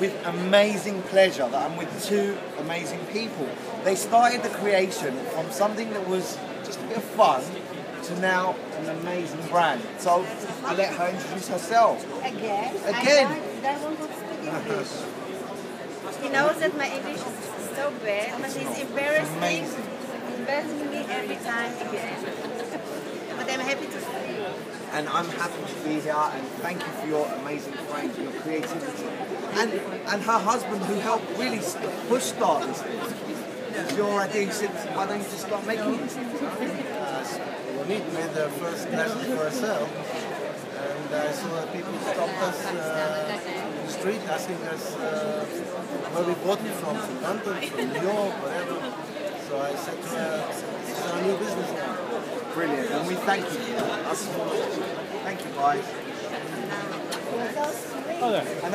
with amazing pleasure that I'm with two amazing people. They started the creation from something that was just a bit of fun to now an amazing brand. So I let her introduce herself. Again. I want to speak English. He knows that my English is so bad, but he's embarrassing me every time again. But I'm happy to see you. And I'm happy to be here, and thank you for your amazing friend, your creativity. And her husband, who helped really push start this thing. It's your idea, why don't you just start making it? Ronit made the first lesson for herself, and I saw that people stopped us in the street asking us where we bought it from London, from New York, whatever. So I said to her, this is our new business now. Brilliant, and we thank you for that. Thank you, guys. Hello.